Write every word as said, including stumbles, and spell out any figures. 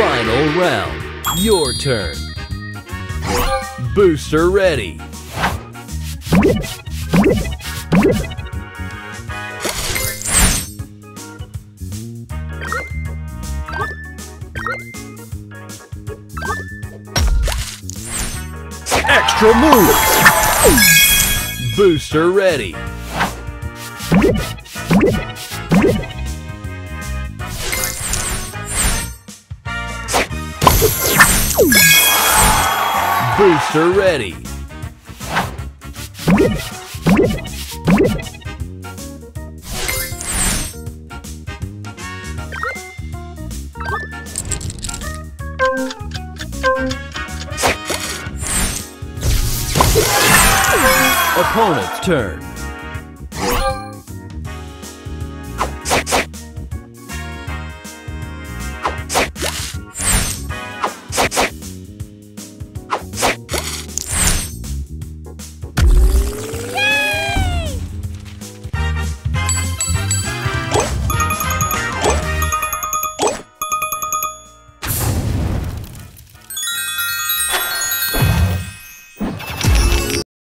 Final round, your turn. Booster ready. Extra move. Booster ready. Booster ready. Opponent's turn.